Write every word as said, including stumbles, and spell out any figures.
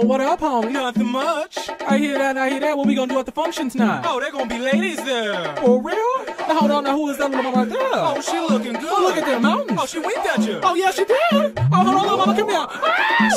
home, what up, home? Nothing much. I hear that, I hear that. What we gonna do at the function tonight? Oh, there gonna be ladies there. For real? Now hold on, now who is that little mama right there? Oh, she looking good. Oh, look at them mountains. Oh, she winked at you. Oh, yeah, she did. Oh, hold on, little mama, come here. Ah!